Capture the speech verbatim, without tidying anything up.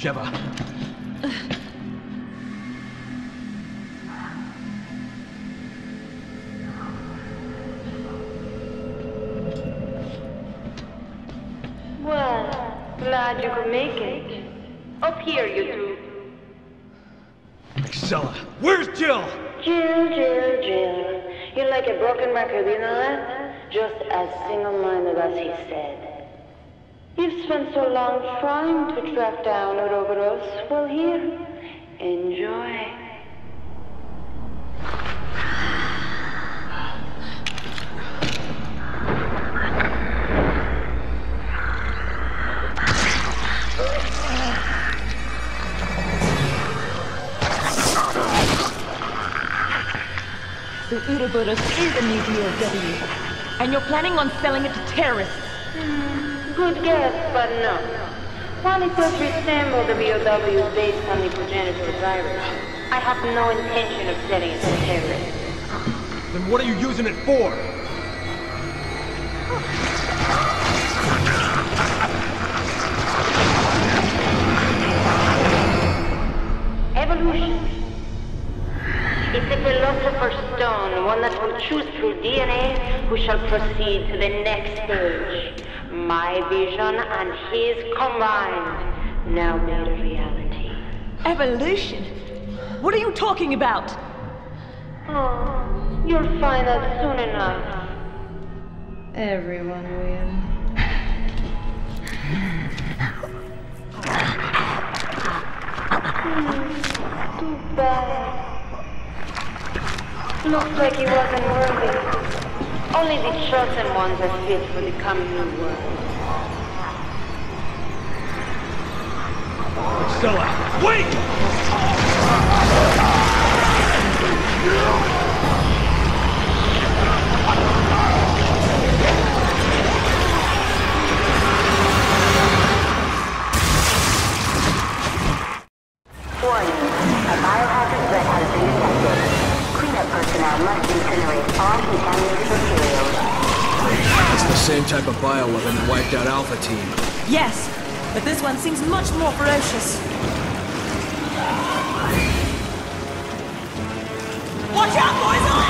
Sheva. Well, glad you could make it. Up here, you two. Excella, where's Jill? Jill, Jill, Jill. You're like a broken record, you know that? Just as single-minded as he said. You've spent so long trying to track down Uroboros. Well, here, enjoy. The Uroboros is a meteor of W, and you're planning on selling it to terrorists. Mm. Good guess, but no. While it does resemble the B O W based on the progenitor virus, I have no intention of selling it to terrorists. Then what are you using it for? Evolution. It's a philosopher's stone, one that will choose through D N A who shall proceed to the next stage. My vision and his combined, now made a reality. Evolution? What are you talking about? Oh, you'll find out soon enough. Everyone will. Mm, too bad. Looks like he wasn't worthy. Only the chosen ones are fit for the coming new world. Excella, wait! Warning, a biohazard threat has been detected. Cleanup personnel must incinerate all contaminated materials. It's the same type of bioweapon that wiped out Alpha Team. Yes, but this one seems much more ferocious. Watch out, boys!